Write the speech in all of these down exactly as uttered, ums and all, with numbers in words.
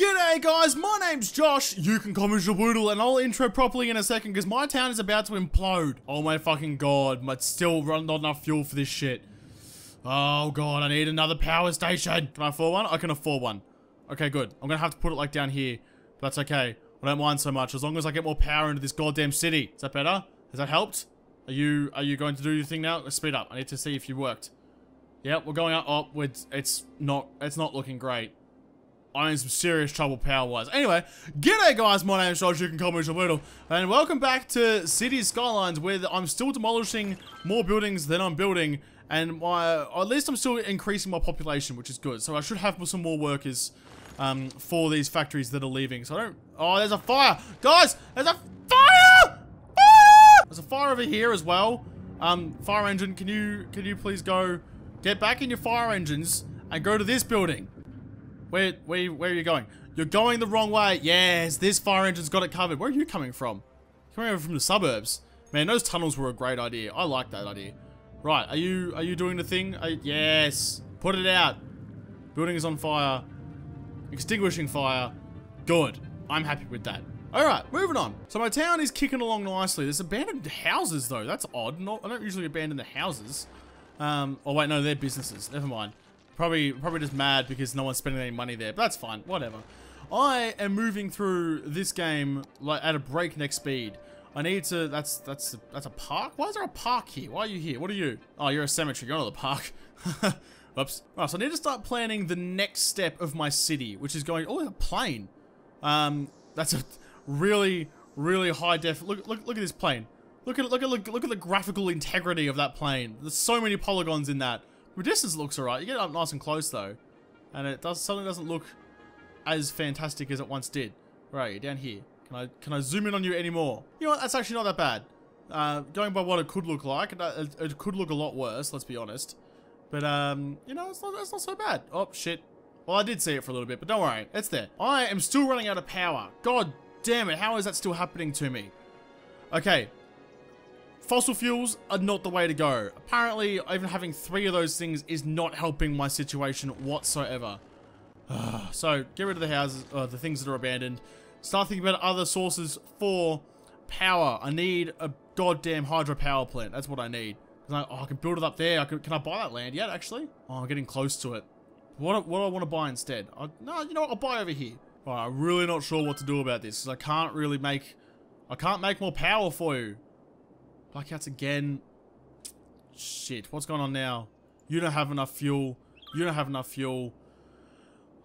G'day guys, my name's Josh, you can call me Shaboodle, and I'll intro properly in a second because my town is about to implode. Oh my fucking god, but still run not enough fuel for this shit. Oh god, I need another power station. Can I afford one? I can afford one. Okay, good. I'm gonna have to put it like down here, but that's okay. I don't mind so much, as long as I get more power into this goddamn city. Is that better? Has that helped? Are you, are you going to do your thing now? Let's speed up, I need to see if you worked. Yep, we're going up, oh, we're, it's not, it's not looking great. I'm in some serious trouble power-wise. Anyway, g'day guys, my name is Josh, you can call me JaWoodle, and welcome back to Cities: Skylines, where I'm still demolishing more buildings than I'm building, and my, or at least I'm still increasing my population, which is good. So I should have some more workers um, for these factories that are leaving. So I don't... Oh, there's a fire! Guys, there's a fire! Fire! There's a fire over here as well. Um, fire engine, can you, can you please go get back in your fire engines and go to this building? Where, where, where are you going? You're going the wrong way. Yes, this fire engine's got it covered. Where are you coming from? Coming over from the suburbs. Man, those tunnels were a great idea. I like that idea. Right, are you, are you doing the thing? Are, yes. Put it out. Building is on fire. Extinguishing fire. Good. I'm happy with that. Alright, moving on. So my town is kicking along nicely. There's abandoned houses though. That's odd. Not, I don't usually abandon the houses. Um, oh wait, no, they're businesses. Never mind. Probably, probably just mad because no one's spending any money there, but that's fine, whatever. I am moving through this game like at a breakneck speed. I need to, that's, that's, that's a park? Why is there a park here? Why are you here? What are you? Oh, you're a cemetery, you're not at the park. Oops. All right, so I need to start planning the next step of my city, which is going, oh, there's a plane. Um, that's a really, really high def, look, look, look at this plane. Look at, look at, look, look at the graphical integrity of that plane. There's so many polygons in that. The distance looks alright. You get it up nice and close though, and it does suddenly doesn't look as fantastic as it once did. Right, down here. Can I can I zoom in on you anymore? You know what? That's actually not that bad. Uh, going by what it could look like, it, it could look a lot worse. Let's be honest. But um, you know, it's not that's not so bad. Oh shit. Well, I did see it for a little bit, but don't worry, it's there. I am still running out of power. God damn it! How is that still happening to me? Okay. Fossil fuels are not the way to go. Apparently, even having three of those things is not helping my situation whatsoever. Uh, so, get rid of the houses, uh, the things that are abandoned. Start thinking about other sources for power. I need a goddamn hydropower plant. That's what I need. I, oh, I can build it up there. I can, can I buy that land yet, actually? Oh, I'm getting close to it. What, what do I want to buy instead? I, no, you know what? I'll buy over here. All right, I'm really not sure what to do about this, because I can't really make... I can't make more power for you. Blackouts again. Shit, what's going on now? You don't have enough fuel. You don't have enough fuel.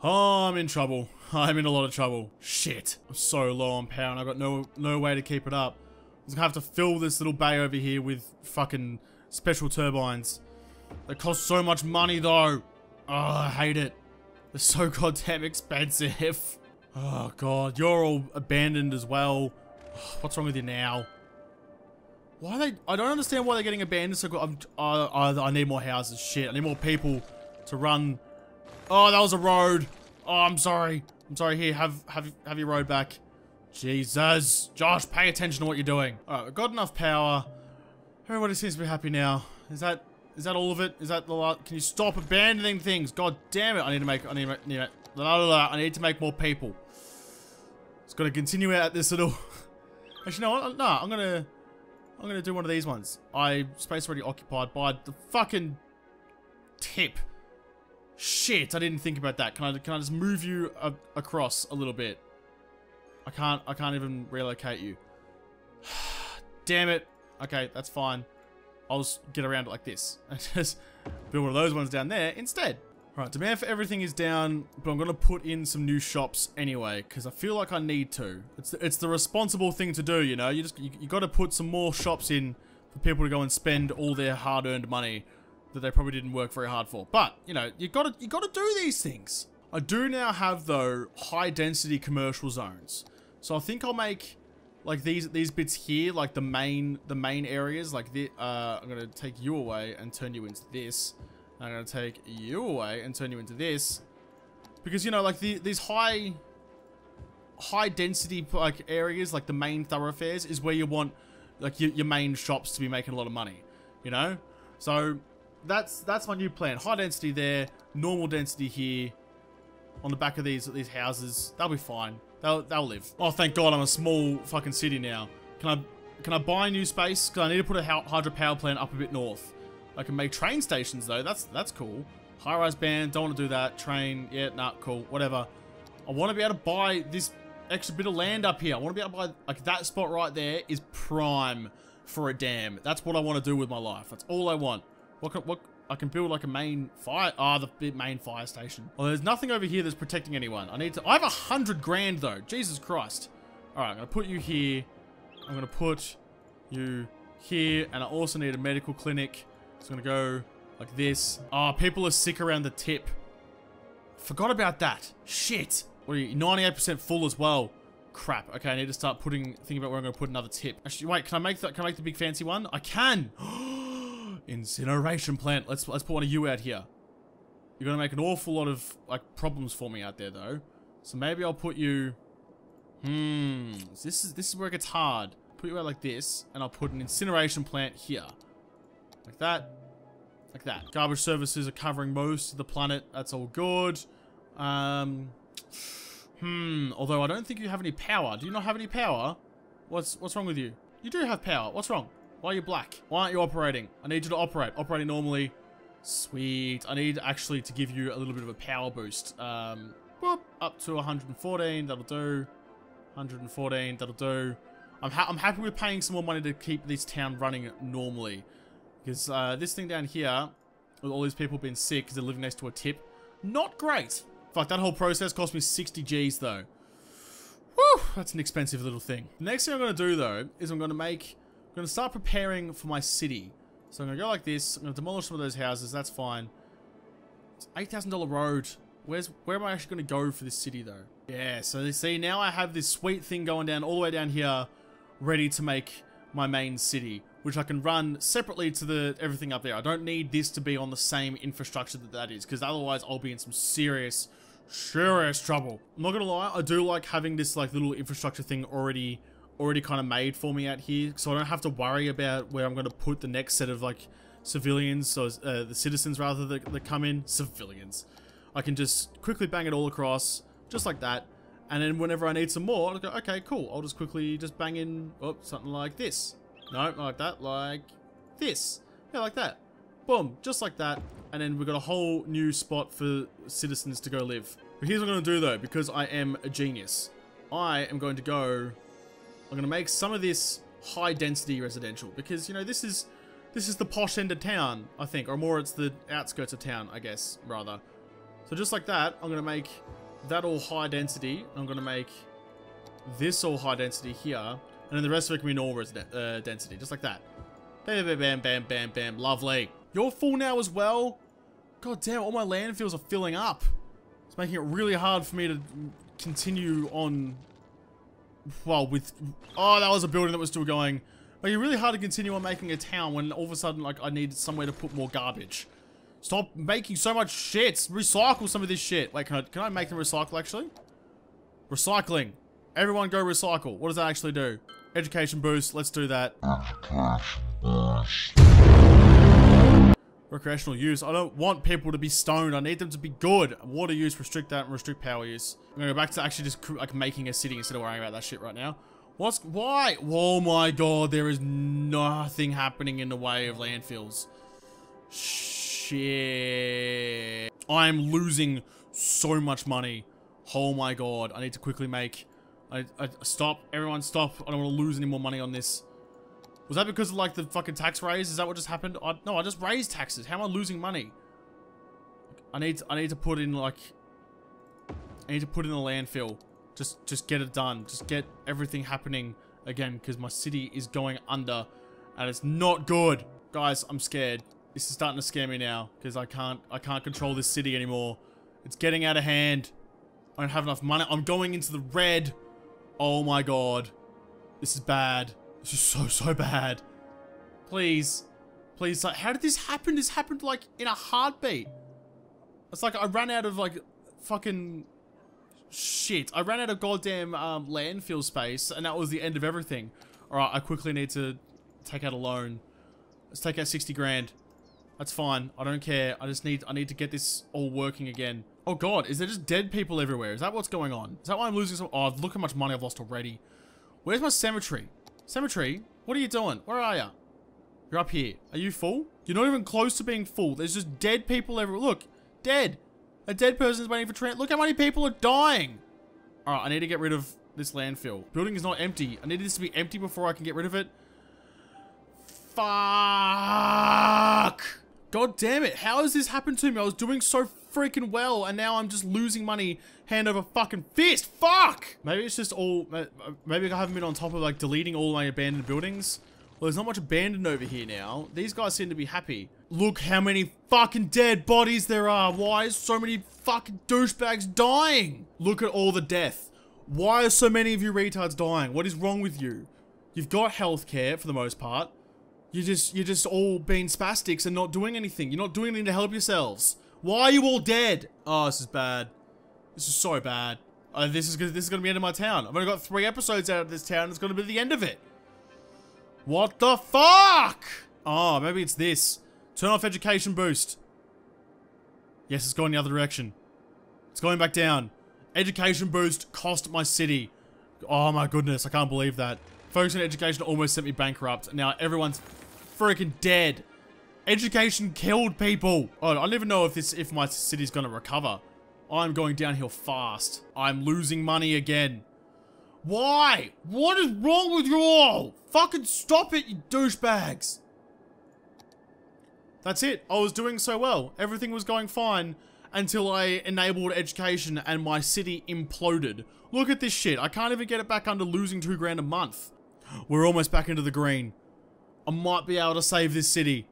Oh, I'm in trouble. I'm in a lot of trouble. Shit. I'm so low on power and I've got no no way to keep it up. I'm just gonna have to fill this little bay over here with fucking special turbines. They cost so much money though. Oh, I hate it. They're so goddamn expensive. Oh god, you're all abandoned as well. What's wrong with you now? Why are they? I don't understand why they're getting abandoned. So I'm, uh, I need more houses. Shit, I need more people to run. Oh, that was a road. Oh, I'm sorry. I'm sorry. Here, have have have your road back. Jesus, Josh, pay attention to what you're doing. All right, we've got enough power. Everybody seems to be happy now. Is that is that all of it? Is that the lot? Can you stop abandoning things? God damn it! I need to make. I need. To make, blah, blah, blah, I need to make more people. It's gonna continue out this little. Actually, no. I, no, I'm gonna. I'm gonna do one of these ones. I space already occupied by the fucking tip. Shit, I didn't think about that. Can I can I just move you a, across a little bit? I can't. I can't even relocate you. Damn it. Okay, that's fine. I'll just get around it like this and just build one of those ones down there instead. All right, demand for everything is down, but I'm gonna put in some new shops anyway because I feel like I need to. It's the, it's the responsible thing to do, you know. You just you, you got to put some more shops in for people to go and spend all their hard-earned money that they probably didn't work very hard for. But you know, you got to you got to do these things. I do now have though high-density commercial zones, so I think I'll make like these these bits here, like the main the main areas. Like the uh, I'm gonna take you away and turn you into this. I'm going to take you away and turn you into this. Because, you know, like, the, these high... High density, like, areas, like the main thoroughfares, is where you want, like, your, your main shops to be making a lot of money. You know? So, that's that's my new plan. High density there. Normal density here. on the back of these these houses. They'll be fine. They'll they'll live. Oh, thank God, I'm a small fucking city now. Can I can I buy new space? Because I need to put a hydro power plant up a bit north. I can make train stations though. That's that's cool. High rise band. Don't want to do that. Train. Yeah, nah, cool. Whatever. I want to be able to buy this extra bit of land up here. I want to be able to buy, like, that spot right there is prime for a dam. That's what I want to do with my life. That's all I want. What can, what, I can build like a main fire, ah, oh, the main fire station. Oh, there's nothing over here that's protecting anyone. I need to, I have a hundred grand though. Jesus Christ. All right, I'm gonna put you here. I'm gonna put you here. And I also need a medical clinic. It's gonna go like this. Ah, oh, people are sick around the tip. Forgot about that. Shit. What are you, ninety-eight percent full as well? Crap. Okay, I need to start putting, thinking about where I'm gonna put another tip. Actually, wait, can I make that, can I make the big fancy one? I can. Incineration plant. Let's let's put one of you out here. You're gonna make an awful lot of like problems for me out there though. So maybe I'll put you. Hmm. This is this is where it gets hard. Put you out like this, and I'll put an incineration plant here, like that, like that. Garbage services are covering most of the planet. That's all good. Um. Hmm. Although I don't think you have any power. Do you not have any power? What's what's wrong with you? You do have power. What's wrong? Why are you black? Why aren't you operating? I need you to operate. Operating normally. Sweet. I need actually to give you a little bit of a power boost. Um, whoop, up to one hundred fourteen. That'll do. one hundred fourteen. That'll do. I'm, ha I'm happy with paying some more money to keep this town running normally. Because uh, this thing down here, with all these people being sick because they're living next to a tip, not great. Fuck, that whole process cost me sixty G's though. Whew, that's an expensive little thing. The next thing I'm going to do though is I'm going to make... I'm going to start preparing for my city. So I'm going to go like this. I'm going to demolish some of those houses. That's fine. It's eight thousand dollar road. Where's, where am I actually going to go for this city though? Yeah, so you see, now I have this sweet thing going down all the way down here, ready to make my main city, which I can run separately to the everything up there. I don't need this to be on the same infrastructure that that is, because otherwise I'll be in some serious, serious trouble. I'm not going to lie. I do like having this like little infrastructure thing already already kind of made for me out here, so I don't have to worry about where I'm going to put the next set of like civilians, so uh, the citizens rather that, that come in. Civilians. I can just quickly bang it all across, just like that, and then whenever I need some more, I'll go, okay, cool, I'll just quickly just bang in, oh, something like this. No, not like that, like this. Yeah, like that. Boom, just like that, and then we've got a whole new spot for citizens to go live. But here's what I'm going to do though, because I am a genius. I am going to go... I'm gonna make some of this high density residential because, you know, this is this is the posh end of town, I think, or more it's the outskirts of town, I guess, rather. So just like that, I'm gonna make that all high density. I'm gonna make this all high density here, and then the rest of it can be normal resident uh, density, just like that. Bam, bam, bam, bam, bam, bam. Lovely. You're full now as well. God damn, all my landfills are filling up. It's making it really hard for me to continue on. Well, with... Oh, that was a building that was still going. Like, it's really hard to continue on making a town when all of a sudden, like, I need somewhere to put more garbage. Stop making so much shit. Recycle some of this shit. Wait, can I, can I make them recycle, actually? Recycling. Everyone go recycle. What does that actually do? Education boost. Let's do that. Education boost. Recreational use. I don't want people to be stoned. I need them to be good. Water use, restrict that, and restrict power use. I'm gonna go back to actually just like making a city instead of worrying about that shit right now. What's why? Oh my God, there is nothing happening in the way of landfills. Shit. I'm losing so much money. Oh my God. I need to quickly make... I, I stop. Everyone stop. I don't want to lose any more money on this. Was that because of like the fucking tax raise? Is that what just happened? I, no, I just raised taxes. How am I losing money? I need to, I need to put in like... I need to put in a landfill. Just just get it done. Just get everything happening again because my city is going under and it's not good. Guys, I'm scared. This is starting to scare me now because I can't I can't control this city anymore. It's getting out of hand. I don't have enough money. I'm going into the red. Oh my God. This is bad. This is so, so bad. Please. Please. Like, how did this happen? This happened like in a heartbeat. It's like I ran out of like fucking... Shit, I ran out of goddamn um, landfill space and that was the end of everything. Alright, I quickly need to take out a loan. Let's take out sixty grand. That's fine. I don't care. I just need I need to get this all working again. Oh god, is there just dead people everywhere? Is that what's going on? Is that why I'm losing some... Oh, look how much money I've lost already. Where's my cemetery? Cemetery? What are you doing? Where are you? You're up here. Are you full? You're not even close to being full. There's just dead people everywhere. Look. Dead. A dead person's waiting for trans... Look how many people are dying. Alright, I need to get rid of this landfill. Building is not empty. I need this to be empty before I can get rid of it. Fuck! God damn it. How has this happened to me? I was doing so freaking well and now I'm just losing money hand over fucking fist. Fuck! Maybe it's just all... Maybe I haven't been on top of like deleting all my abandoned buildings. Well, there's not much abandoned over here now. These guys seem to be happy. Look how many fucking dead bodies there are. Why is so many fucking douchebags dying? Look at all the death. Why are so many of you retards dying? What is wrong with you? You've got healthcare for the most part. You just, you're just all being spastics and not doing anything. You're not doing anything to help yourselves. Why are you all dead? Oh, this is bad. This is so bad. Uh, this is, this is going to be the end of my town. I've only got three episodes out of this town. It's going to be the end of it. What the fuck? Oh, maybe it's this. Turn off education boost. Yes, it's going the other direction. It's going back down. Education boost cost my city. Oh my goodness, I can't believe that. Focus on education almost sent me bankrupt. Now everyone's freaking dead. Education killed people. Oh, I never know if this if my city's gonna recover. I'm going downhill fast. I'm losing money again. Why? What is wrong with you all? Fucking stop it, you douchebags. That's it. I was doing so well. Everything was going fine until I enabled education and my city imploded. Look at this shit. I can't even get it back under losing two grand a month. We're almost back into the green. I might be able to save this city.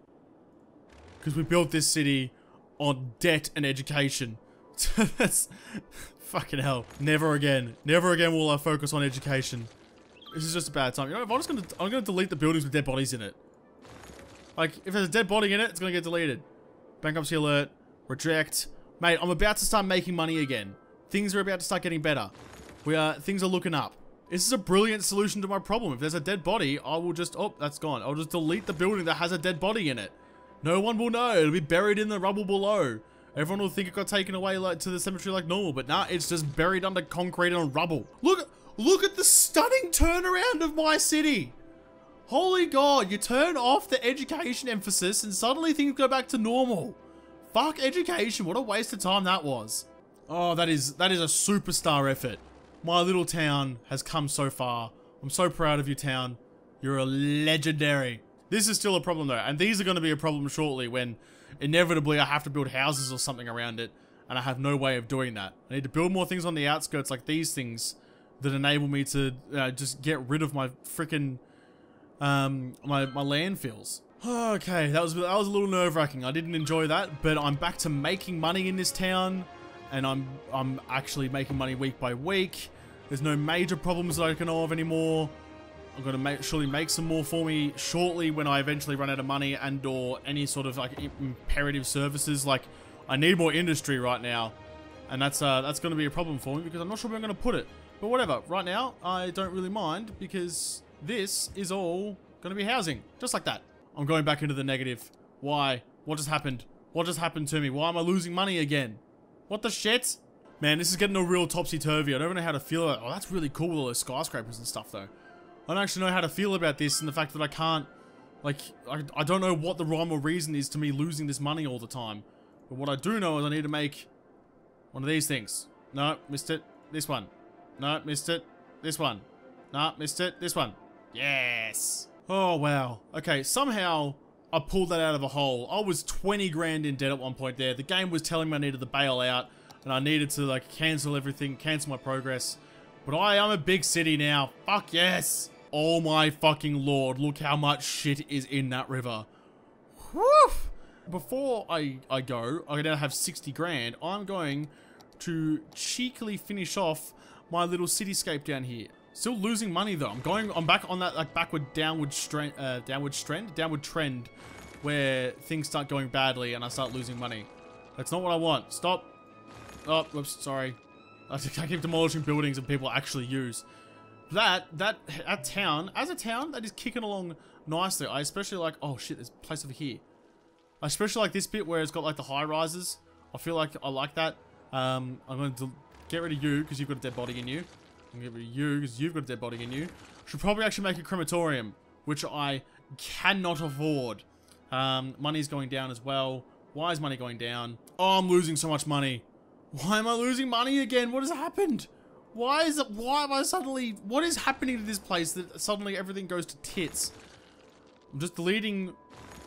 Because we built this city on debt and education. That's... Fucking hell. Never again. Never again will I focus on education. This is just a bad time. You know, if I'm just gonna... I'm gonna delete the buildings with dead bodies in it. Like, if there's a dead body in it, it's gonna get deleted. Bankruptcy alert. Reject. Mate, I'm about to start making money again. Things are about to start getting better. We are... Things are looking up. This is a brilliant solution to my problem. If there's a dead body, I will just... Oh, that's gone. I'll just delete the building that has a dead body in it. No one will know. It'll be buried in the rubble below. Everyone will think it got taken away like to the cemetery like normal, but nah, it's just buried under concrete and rubble. Look, look at the stunning turnaround of my city. Holy God, you turn off the education emphasis and suddenly things go back to normal. Fuck education, what a waste of time that was. Oh, that is, that is a superstar effort. My little town has come so far. I'm so proud of you, town. You're a legendary. This is still a problem though, and these are going to be a problem shortly when inevitably I have to build houses or something around it, and I have no way of doing that. I need to build more things on the outskirts like these things that enable me to uh, just get rid of my freaking um my, my landfills. Okay, that was, that was a little nerve-wracking. I didn't enjoy that, but I'm back to making money in this town, and I'm I'm actually making money week by week. There's no major problems that I can know of anymore. I'm gonna make, surely make some more for me shortly when I eventually run out of money and or any sort of like imperative services. Like I need more industry right now, and that's uh, that's gonna be a problem for me because I'm not sure where I'm gonna put it. But whatever. Right now, I don't really mind because this is all gonna be housing, just like that. I'm going back into the negative. Why? What just happened? What just happened to me? Why am I losing money again? What the shit? Man, this is getting a real topsy-turvy. I don't even know how to feel about it. Oh, that's really cool with all those skyscrapers and stuff though. I don't actually know how to feel about this and the fact that I can't, like, I, I don't know what the rhyme or reason is to me losing this money all the time. But what I do know is I need to make one of these things. No, missed it. This one. No, missed it. This one. No, missed it. This one. Yes. Oh, wow. Okay, somehow I pulled that out of a hole. I was twenty grand in debt at one point there. The game was telling me I needed to bail out and I needed to, like, cancel everything, cancel my progress. But I am a big city now. Fuck yes. Oh my fucking lord, look how much shit is in that river. Whew. Before I, I go, I now have sixty grand. I'm going to cheekily finish off my little cityscape down here. Still losing money though. I'm going, I'm back on that like backward downward strand, uh, downward trend, downward trend where things start going badly and I start losing money. That's not what I want. Stop. Oh, whoops, sorry. I keep demolishing buildings that people actually use. That, that, a town, as a town, that is kicking along nicely. I especially like, oh shit, there's a place over here. I especially like this bit where it's got like the high rises. I feel like I like that. Um, I'm going to get rid of you because you've got a dead body in you. I'm going to get rid of you because you've got a dead body in you. Should probably actually make a crematorium, which I cannot afford. Um, money's going down as well. Why is money going down? Oh, I'm losing so much money. Why am I losing money again? What has happened? Why is it? Why am I suddenly? What is happening to this place that suddenly everything goes to tits? I'm just deleting.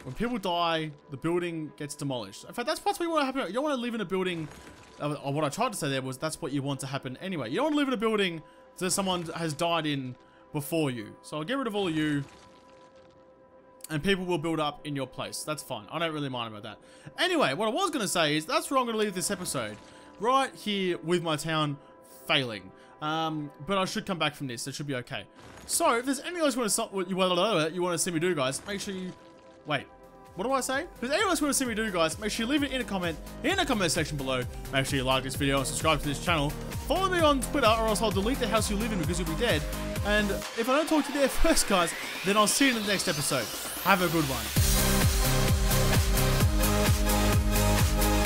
When people die, the building gets demolished. In fact, that's what we want to happen. You don't want to live in a building. Uh, what I tried to say there was that's what you want to happen anyway. You don't want to live in a building that someone has died in before you. So I'll get rid of all of you. And people will build up in your place. That's fine. I don't really mind about that. Anyway, what I was going to say is that's where I'm going to leave this episode. Right here with my town failing. Um, but I should come back from this. It should be okay. So, if there's anything else you want to, you want to see me do, guys, make sure you... Wait. What do I say? If there's anything else you want to see me do, guys, make sure you leave it in a comment in the comment section below. Make sure you like this video and subscribe to this channel. Follow me on Twitter or else I'll delete the house you live in because you'll be dead. And if I don't talk to you there first, guys, then I'll see you in the next episode. Have a good one.